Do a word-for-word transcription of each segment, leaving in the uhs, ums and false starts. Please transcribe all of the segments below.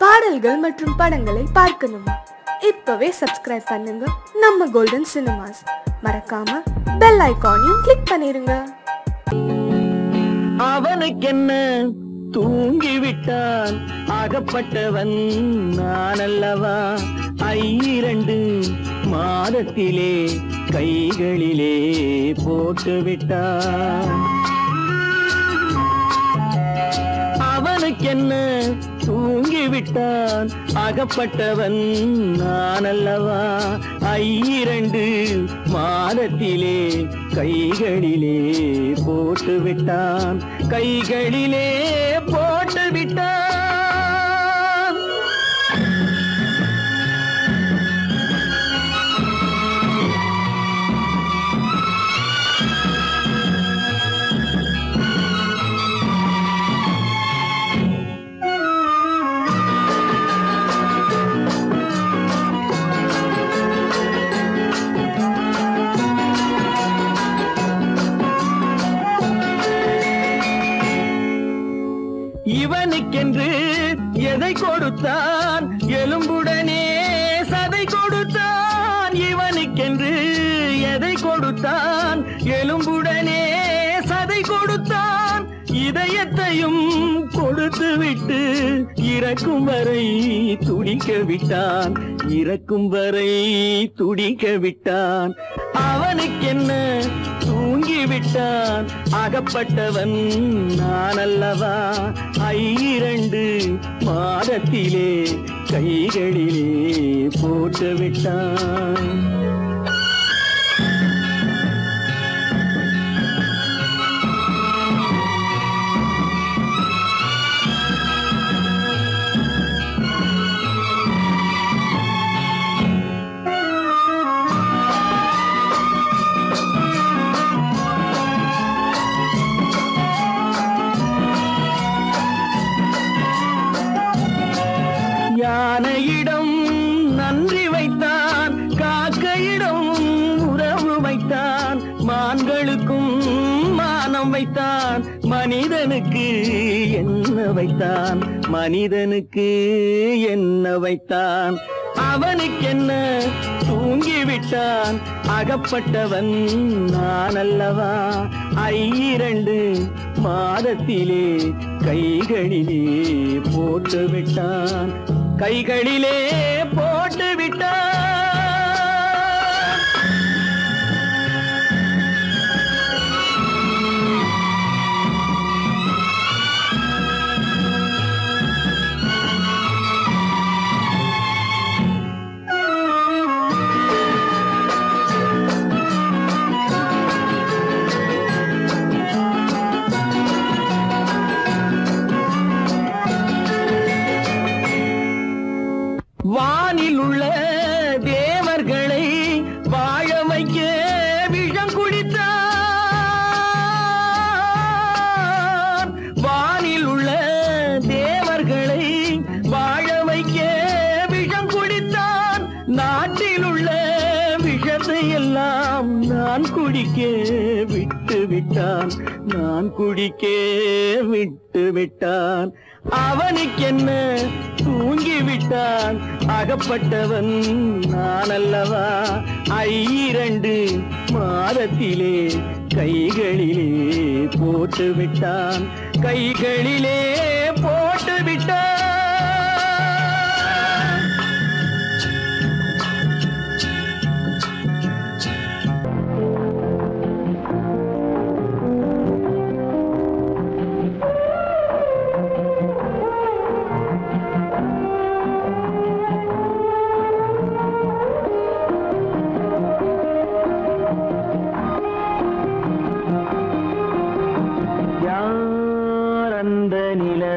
பாடல்கள் மற்றும் படங்களை பார்க்கணுமா? இப்பவே சப்ஸ்கிரைப் பண்ணுங்க நம்ம கோல்டன் சினிமாஸ். மறக்காம பெல் ஐகானையும் கிளிக் பண்ணிருங்க. அவனுக்கு என்ன தூங்கி விட்டான் அகப்பட்டவன் நான் அல்லவா? ஐரண்டு மாதத்திலே கைகளிலே போட்டு விட்டான். அவனுக்கு என்ன தூங்கி விட்டான் அகப்பட்டவன் நான் அல்லவா? ஐரண்டு மாதத்திலே கைகளிலே போட்டு விட்டான், கைகளிலே போட்டு விட்டான். இவனுக்கென்று எதை கொடுத்தான்? எலும்புடனே சதை கொடுத்தான். இவனுக்கென்று எதை கொடுத்தான்? எலும்புடனே சதை கொடுத்தான். இதயத்தையும் கொடுத்து விட்டு இறக்கும் வரை துடிக்க விட்டான், இறக்கும் வரை துடிக்க விட்டான். அவனுக்கென்ன தூங்கி விட்டான் அகப்பட்டவன் நான் அல்லவா? ஐரண்டு மாதத்திலே கைகளிலே போட்டு விட்டான். யானையிடம் நன்றி வைத்தான், காக்கையிடம் உறவு வைத்தான், மான்களுக்கும் மானம் வைத்தான், மனிதனுக்கு என்ன வைத்தான்? மனிதனுக்கு என்ன வைத்தான்? அவனுக்கென்ன தூங்கி விட்டான் அகப்பட்டவன் நான் அல்லவா? ஐரண்டு மாதத்திலே கைகளிலே போட்டு விட்டான், கைகளிலே போட்டு விட்டான். வானில் உள்ள தேவர்களை வாழ வைக்க விஷம் குடித்தான். வானில் உள்ள தேவர்களை வாழ வைக்க விஷம் குடித்தான். நாட்டில் உள்ள விஷத்தை எல்லாம் நான் குடிக்க விட்டு விட்டான், நான் குடிக்க விட்டு விட்டான். அவனுக்கென்ன தூங்கி விட்டான் அகப்பட்டவன் நான் அல்லவா? ஐரண்டு மாதத்திலே கைகளிலே போட்டு விட்டான், கைகளிலே போட்டு விட்டான். நில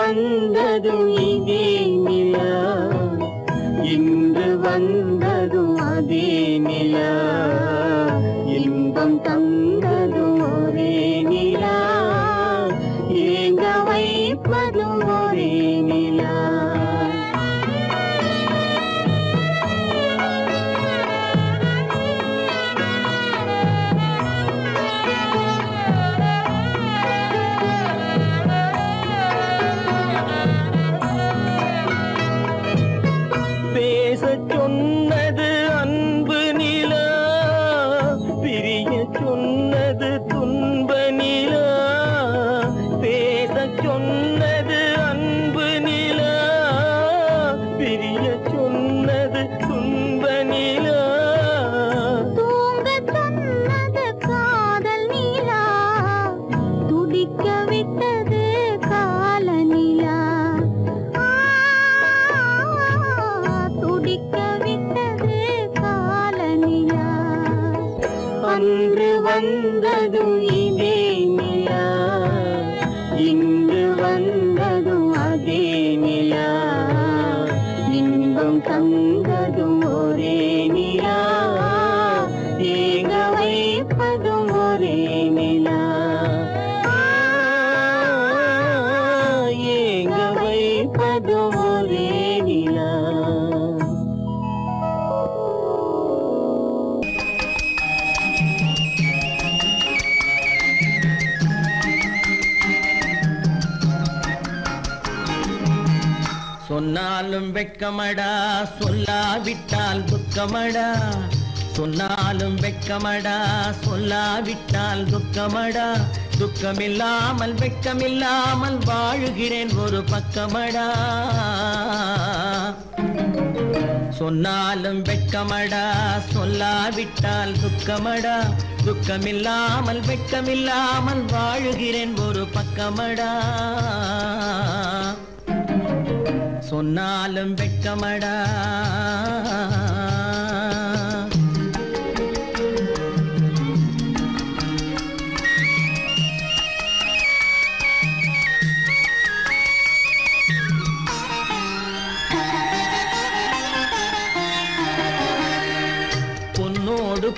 अंदर வந்ததும் இதே நிலா, இன்று வந்ததும் அதே நிலா, இன்பம் தந்ததும் ஒரே நிலா, ஏங்க வைப்பதும் ஒரே நிலா. துக்கமில்லாமல் வெக்கமில்லாமல் வாழுகிறேன் ஒரு பக்கமடா. சொன்னாலும் வெக்கமடா, சொல்லாவிட்டால் துக்கமடா. துக்கமில்லாமல் வெக்கமில்லாமல் வாழுகிறேன் ஒரு பக்கமடா. சொன்னாலும் வெக்கமடா,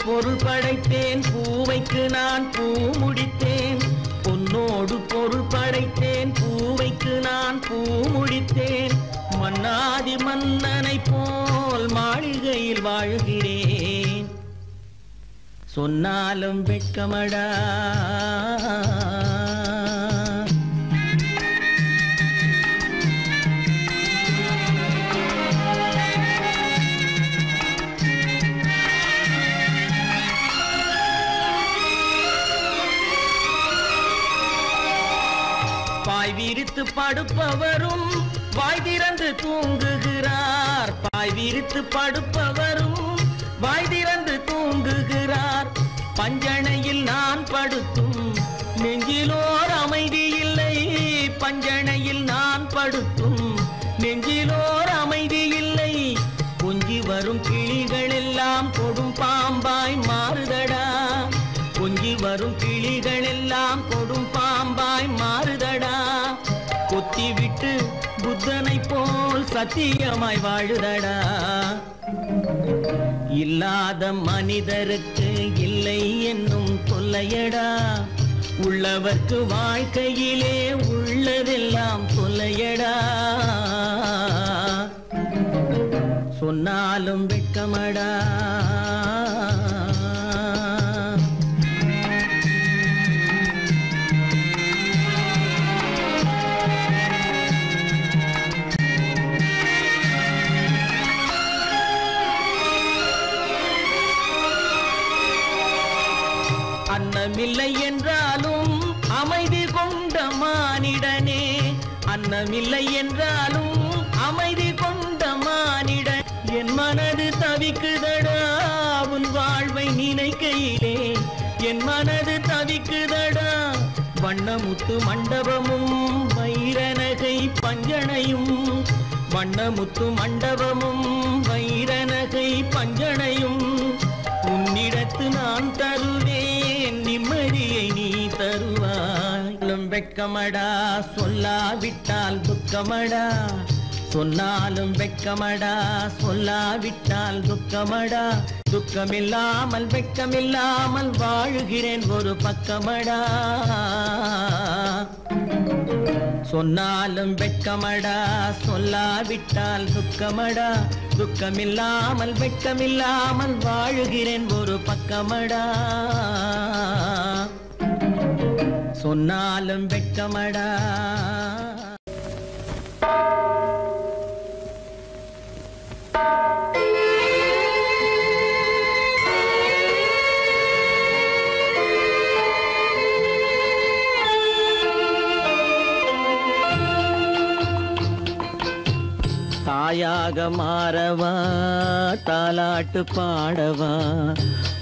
பொருள் படைத்தேன் பூவைக்கு நான் பூ முடித்தேன். பொன்னோடு பொருள் படைத்தேன் பூவைக்கு நான் பூ முடித்தேன். மன்னாதி மன்னனை போல் மாளிகையில் வாழ்கிறேன். சொன்னாலும் வெட்கமடா, படுப்பவரும் வாய் திறந்து தூங்குகிறார். பாய் விரித்து படுப்பவரும் வாய் திறந்து தூங்குகிறார். பஞ்சனையில் நான் படுத்தும் நெஞ்சிலோர் அமைதி இல்லை. பஞ்சனையில் நான் படுத்தும் நெஞ்சிலோர் அமைதி இல்லை. கொஞ்சி வரும் கிளிகள் எல்லாம் கொடும் பாம்பாய் மாறுதடா. கொஞ்சி வரும் கிளிகள் எல்லாம் கொடும் பாம்பாய் மாறுதடா. கொத்தி விட்டு புத்தனை போல் சத்தியமாய் வாழுதடா. இல்லாத மனிதருக்கு இல்லை என்னும் தொல்லையடா. உள்ளவர்க்கு வாழ்க்கையிலே உள்ளதெல்லாம் தொல்லையடா. சொன்னாலும் வெட்கமடா, இல்லை என்றாலும் அமைதி கொண்ட மானிடனே. அன்னமில்லை என்றாலும் அமைதி கொண்ட மானிடன். என் மனது தவிக்குதடா உன் வாழ்வை நினைக்கையிலே. என் மனது தவிக்குதடா. வண்ணமுத்து மண்டபமும் வைரநகை பஞ்சனையும். வண்ணமுத்து மண்டபமும் வைரநகை பஞ்சனையும். உன்னிடத்து நான் தருவேன் நிம்மதியை நீ தருவாய். வெட்கமடா சொல்லாவிட்டால் துக்கமடா சொன்னாலும் வெட்கமடா சொல்லாவிட்டால் துக்கமடா துக்கமில்லாமல் வெட்கமில்லாமல் வாழுகிறேன் ஒரு பக்கமடா சொன்னாலும் வெட்கமடா சொல்லாவிட்டால் துக்கமடா துக்கமில்லாமல் வெட்கமில்லாமல் வாழுகிறேன் ஒரு பக்கமடா சொன்னாலும் வெட்கமடா தாயாக மாறவா தாலாட்டு பாடவா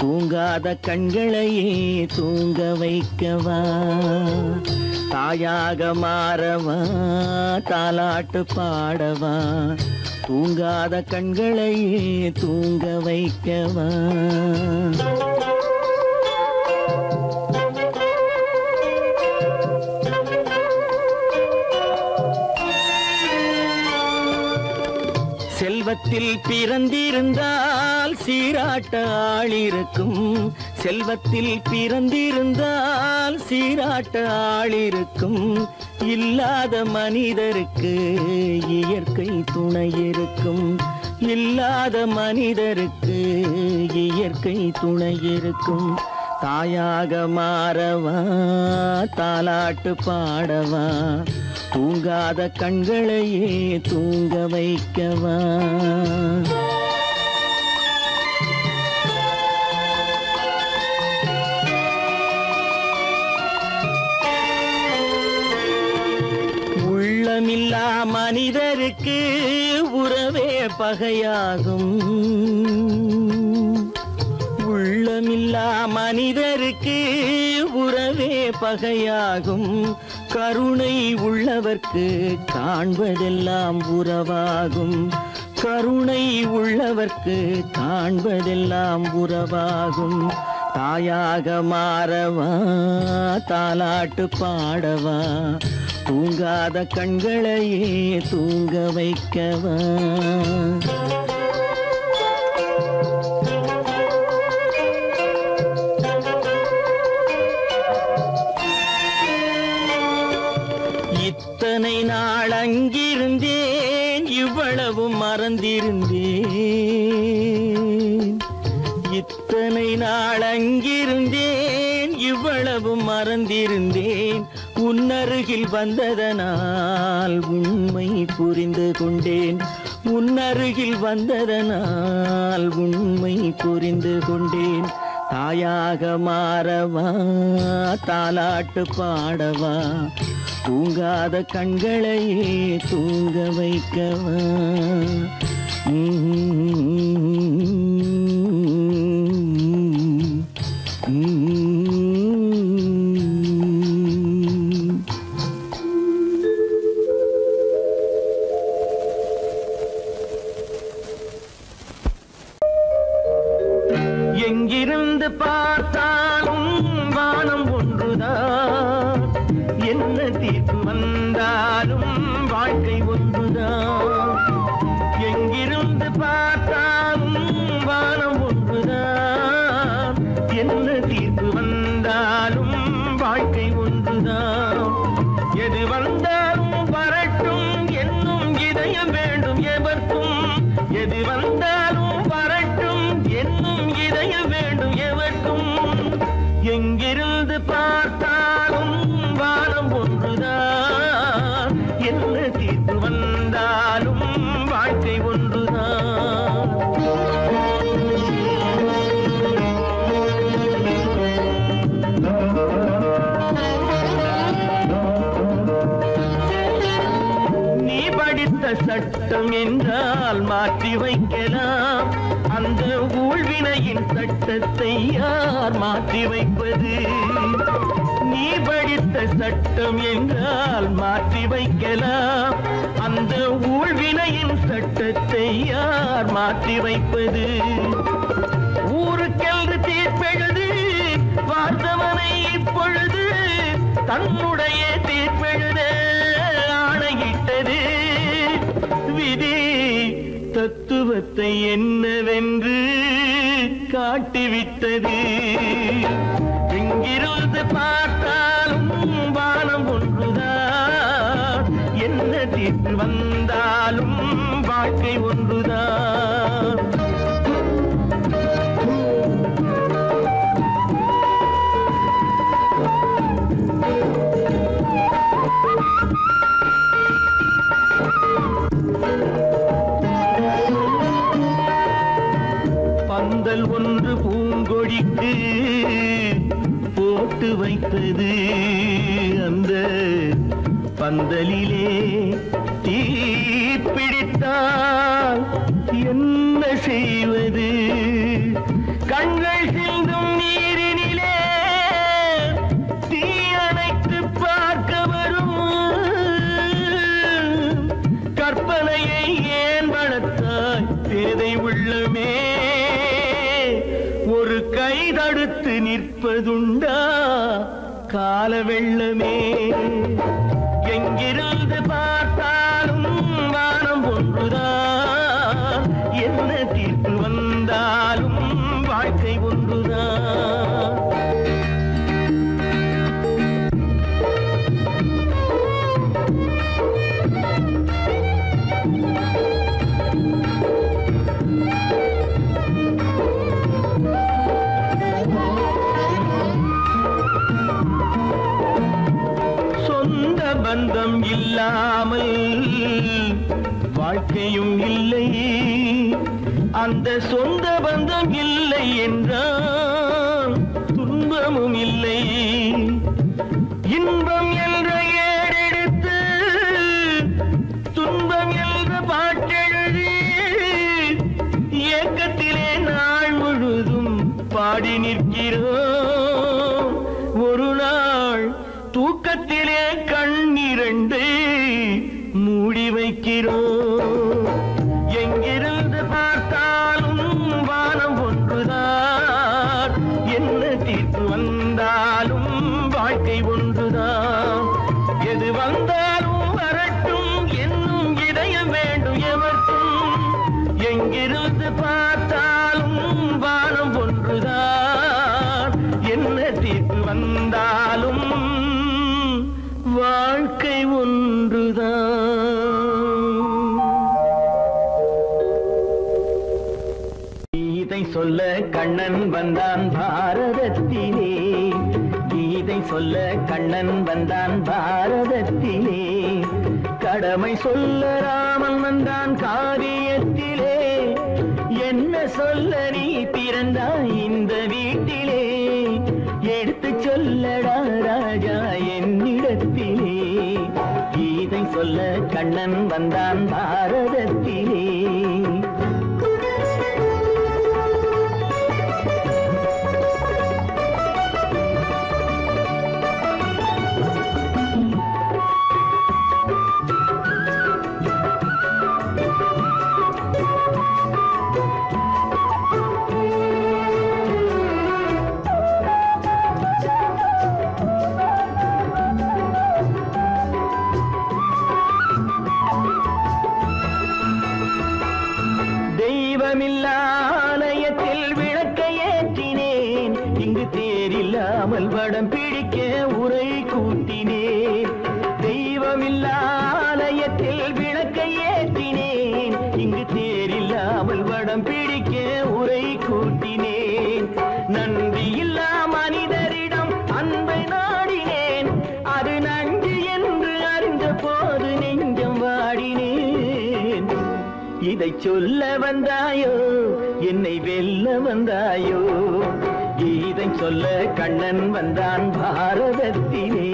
தூங்காத கண்களையே தூங்க வைக்கவா தாயாக மாறவா தாலாட்டு பாடவா தூங்காத கண்களையே தூங்க வைக்கவா செல்வத்தில் பிறந்திருந்தால் சீராட்ட ஆள் இருக்கும் செல்வத்தில் பிறந்திருந்தால் சீராட்ட ஆள் இருக்கும் இல்லாத மனிதருக்கு இயற்கை துணை இருக்கும் இல்லாத மனிதருக்கு இயற்கை துணை இருக்கும் தாயாக மாறவா தாலாட்டு பாடவா தூங்காத கண்களையே தூங்க வைக்கவா உள்ளமில்லா மனிதருக்கு உறவே பகையாகும் உள்ளமில்லா மனிதருக்கு உறவே பகையாகும் கருணை உள்ளவர்க்கு காண்பதெல்லாம் உறவாகும் கருணை உள்ளவர்க்கு காண்பதெல்லாம் உறவாகும் தாயாக மாறவா தாலாட்டு பாடவா தூங்காத கண்களையே தூங்க வைக்கவா நாள் அங்கிருந்தேன் இவ்வளவு மறந்திருந்தேன் இத்தனை நாள் அங்கிருந்தேன் இவ்வளவு மறந்திருந்தேன் உன்னருகில் வந்ததனால் உண்மை புரிந்து கொண்டேன் உன்னருகில் வந்ததனால் உண்மை புரிந்து கொண்டேன் தாயாக மாறவா தாலாட்டு பாடவா தூங்காத கண்களையே தூங்க வைக்கவா எங்கிருந்து பார்த்தாலும் வானம் ஒன்றுதான் என்ன தீர்ப்பு வந்தாலும் வாழ்க்கை ஒன்றுதான் எங்கிருந்து பார்த்தாலும் வானம் ஒன்றுதான் என்ன தீர்ப்பு வந்தாலும் வாழ்க்கை ஒன்றுதான் எது வந்தாலும் வரட்டும் என்னும் இதயம் வேண்டும் எவர்க்கும் எது வந்தாலும் வரட்டும் என்னும் இதயம் வேண்டும் எவர்க்கும் எங்கிருந்து பார்த்தாலும் வானம் ஒன்றுதான் என்ன தீர்ப்பு வந்தாலும் வாழ்க்கை ஒன்றுதான் நீ படித்த சட்டம் என்றால் மாற்றி வைக்கலாம் அந்த ஊழ்வினையின் சட்டத்தை யார் மாற்றி வைப்பது நீ படித்த சட்டம் என்றால் மாற்றி வைக்கலாம் அந்த ஊழ்வினையின் சட்டத்தை யார் மாற்றி வைப்பது ஊருக்கென்று தீர்ப்பெழுது பார்த்தவனை இப்பொழுது தன்னுடைய தீர்ப்பெழுத ஆணையிட்டது விதி. தத்துவத்தை என்னவென்று காட்டிவிட்டது. எங்கிருந்து பார்த்தாலும் வானம் ஒன்றுதான், என்ன தீர்ப்பு வந்தாலும் வாழ்க்கை ஒன்றுதான். பந்தல் ஒன்று பூங்கொடிக்கு போட்டு வைத்தது. அந்த பந்தலிலே தீ பிடித்தால் என்ன செய்வது? கண்கள் சிந்தும் நீரினிலே தீ அணைத்து பார்க்க வரும். கற்பனையை ஏன் வளர்த்தாய் பேதை உள்ளமே? ஒரு கை தடுத்து நிற்பதுண்டா கால வெள்ளமே? எங்கிருந்து பார்த்தாலும் வானம் ஒன்றுதான், என்ன தீர்ப்பு வந்தாலும் வாழ்க்கை ஒன்றுதான். பந்தம் இல்லாமல் வாழ்க்கையும் இல்லை. அந்த சொந்த பந்தம் இல்லை என்றால் துன்பமும் இல்லை. இன்பம் என்ற ஏறெடுத்து துன்பம் என்ற பாட்டெழுதி ஏக்கத்திலே நாள் முழுதும் பாடி நிற்கிறோம். ஒரு நாள் தூக்கத்திலே கண்ணிரண்டு மூடி வைக்கிறோம். எங்கிருந்து பார்த்தாலும் வானம் ஒன்றுதான், என்ன தீர்ப்பு வந்தாலும் வாழ்க்கை ஒன்றுதான். எது வந்தாலும் வரட்டும் என்னும் இதயம் வேண்டும் எவர்க்கும். எங்கிருந்து பார்த்தாலும் வானம் ஒன்றுதான், என்ன தீர்ப்பு வந்தாலும் வாழ்க்கை ஒன்றுதான். கீதை சொல்ல கண்ணன் வந்தான் பாரதத்திலே. கீதை சொல்ல கண்ணன் வந்தான் பாரதத்திலே. கடமை சொல்ல ராமன் வந்தான் காவியத்திலே. என்ன சொல்ல நீ பிறந்தாய் இந்த வீட்டிலே. எடுத்து சொல்லடா ராஜா என்னிடத்திலே. கீதை சொல்ல கண்ணன் வந்தான் பாரதத்திலே. வடம் பிடிக்க உரை கூட்டினேன். தெய்வமில்லா ஆலயத்தில் விளக்கை ஏற்றினேன். இங்கு தேரில்லாமல் வடம் பிடிக்க உரை கூட்டினேன். நன்றி இல்லா மனிதரிடம் அன்பை நாடினேன். அது நன்றி என்று அறிந்த போது நெஞ்சம் வாடினேன். இதை சொல்ல வந்தாயோ என்னை வெல்ல வந்தாயோ. கீதை சொல்ல கண்ணன் வந்தான் பாரதத்திலே.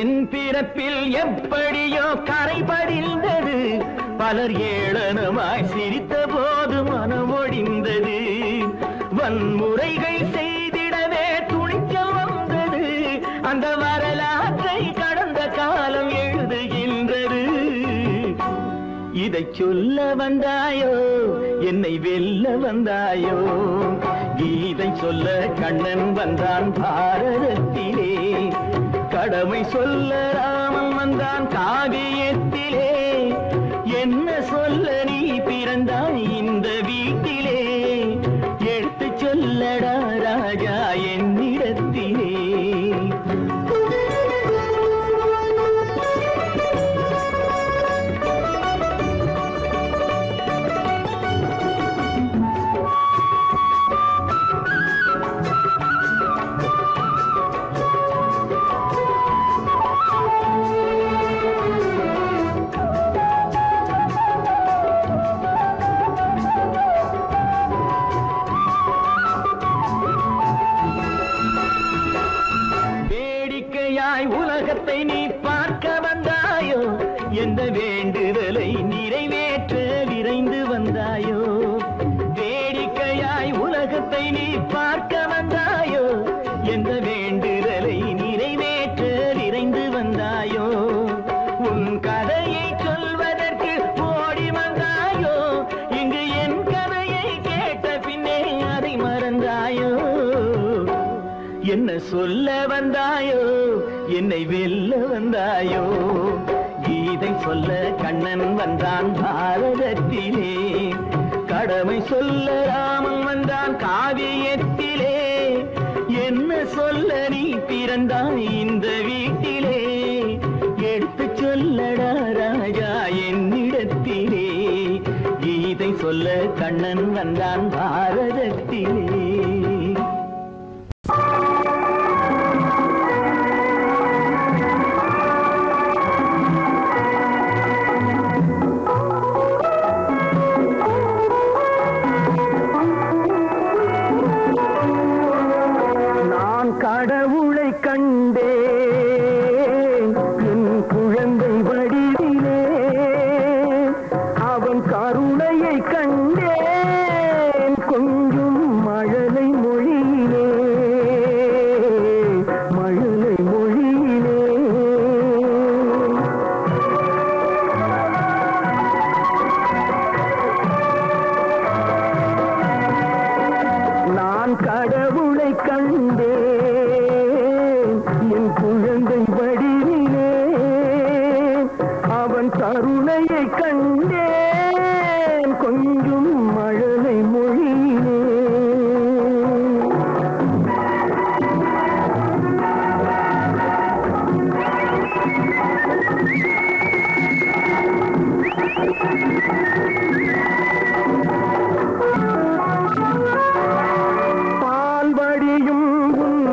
என் பிறப்பில் எப்படியோ கரை படிந்தது. மலர் ஏளனமாய் சிரித்த போது மனம் ஒடிந்தது வன்முறைகள் செய்திடவே துணிச்சல் வந்தது அந்த வரலாற்றை கடந்த காலம் எழுதுகின்றது இதை சொல்ல வந்தாயோ என்னை வெல்ல வந்தாயோ கீதை சொல்ல கண்ணன் வந்தான் பாரதத்திலே கடமை சொல்ல ராமன் வந்தான் காவியத்திலே என்ன சொல்ல நீ பிறந்தாய் இந்த வீட்டிலே எடுத்து சொல்லடா ராஜா என்னிடத்திலே சொல்ல வந்தாயோ என்னை வெல்ல வந்தாயோ கீதை சொல்ல கண்ணன் வந்தான் பாரதத்திலே கடமை சொல்ல ராமன் வந்தான் காவியத்திலே என்ன சொல்ல நீ பிறந்தாய் இந்த வீட்டிலே எடுத்து சொல்லடா ராஜா என்னிடத்திலே கீதை சொல்ல கண்ணன் வந்தான் பாரதத்திலே பால்வடியும் உன்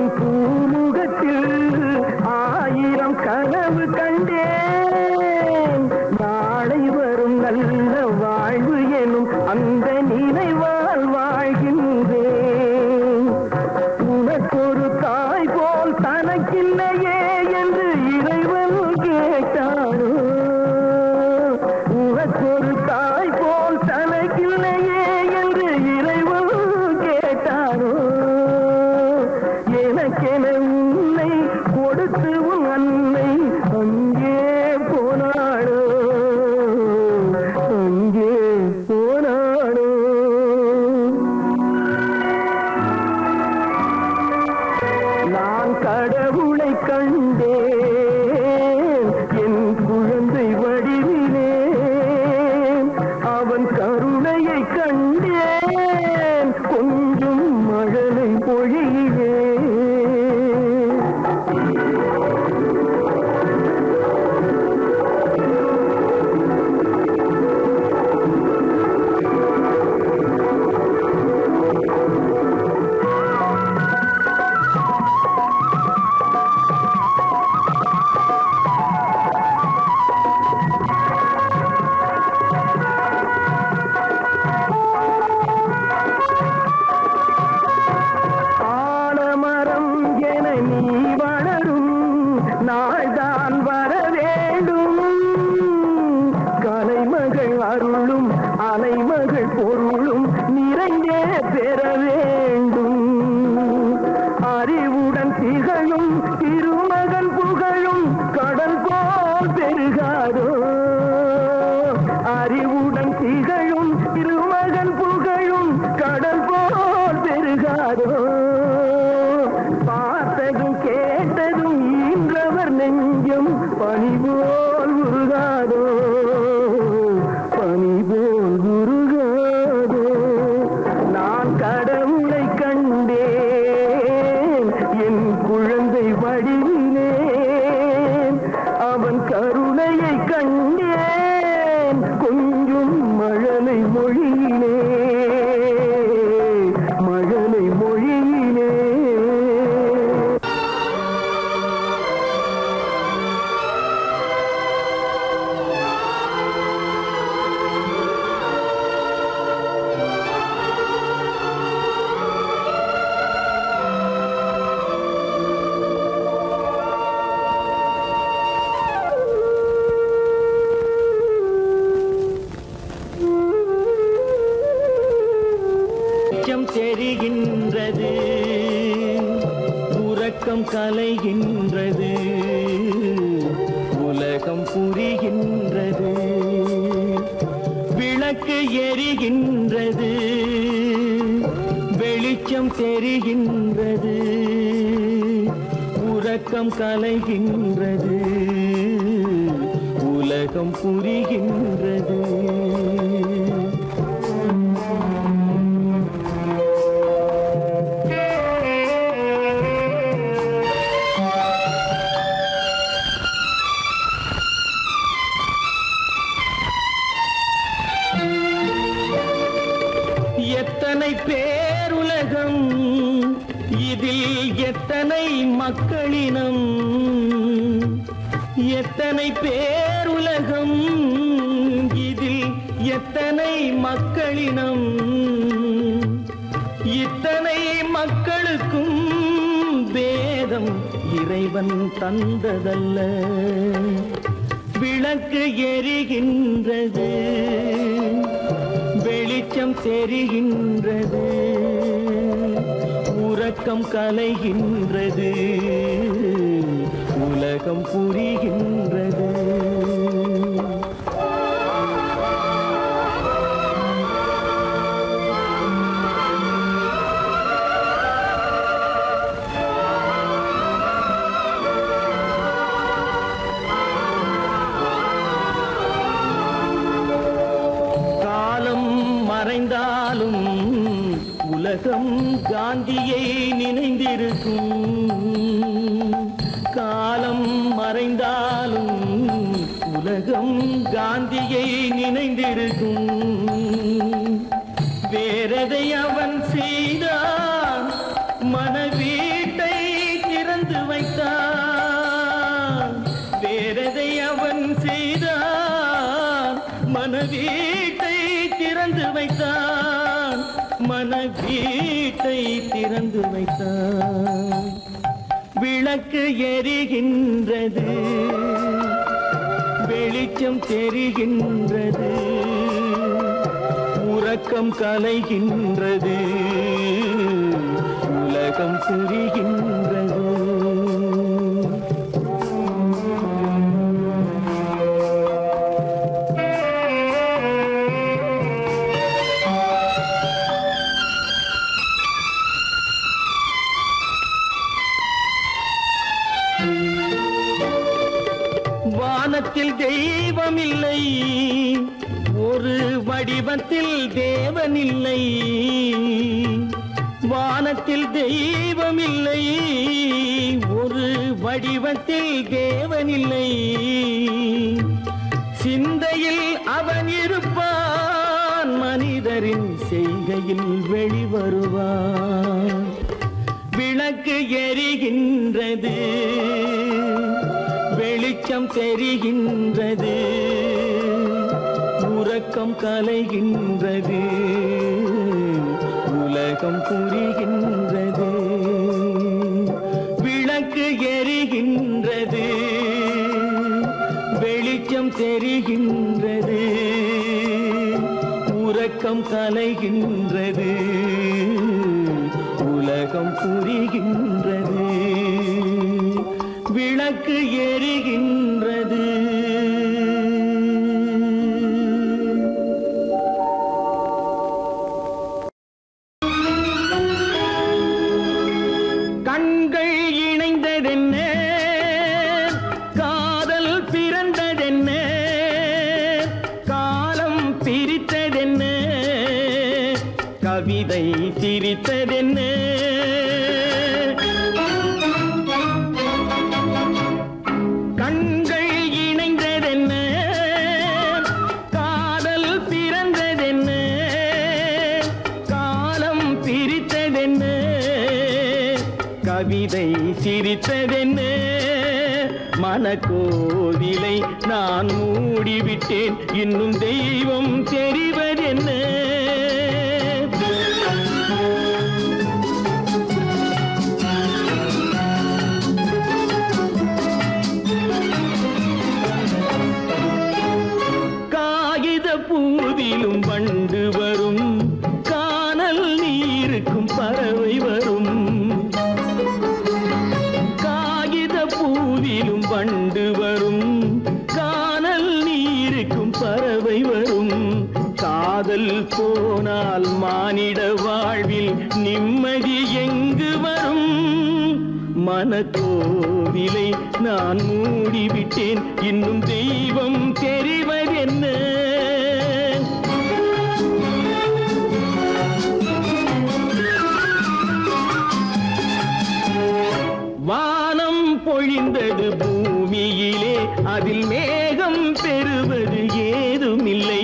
கலைகின்றது புரிகின்றது விளக்கு எரிகின்றது கண்கள் இணைந்ததென்ன காதல் பிறந்ததென்ன காலம் பிரித்ததென்ன கவிதை சிரித்ததென்ன கண்கள் இணைந்ததென்ன காதல் பிறந்ததென்ன காலம் பிரித்ததென்ன கவிதை சிரித்ததென்ன மனக்கோவிலை நான் மூடிவிட்டேன் இன்னும் தெய்வம் தெரிவதென்ன பூவிலும் வண்டு வரும் காணல் நீருக்கும் பறவை வரும் காகித பூவிலும் வண்டு வரும் காணல் நீருக்கும் பறவை வரும் காதல் போனால் மானிட வாழ்வில் நிம்மதி எங்கு வரும் மனக்கோவிலை நான் மூடிவிட்டேன் இன்னும் தெய்வம் தெரிவதென்ன வானம் பொழிந்தது பூமியிலே அதில் மேகம் பெறுவது ஏதுமில்லை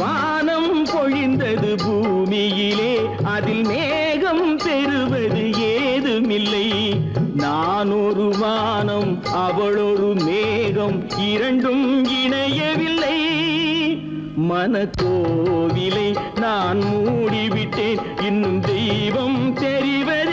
வானம் பொழிந்தது பூமியிலே அதில் மேகம் பெறுவது ஏதுமில்லை நான் ஒரு வானம் அவளொரு மேகம் இரண்டும் இணையவில்லை மனக்கோவிலை நான் மூடிவிட்டேன் இன்னும் தெய்வம் தெரிவதில்லை.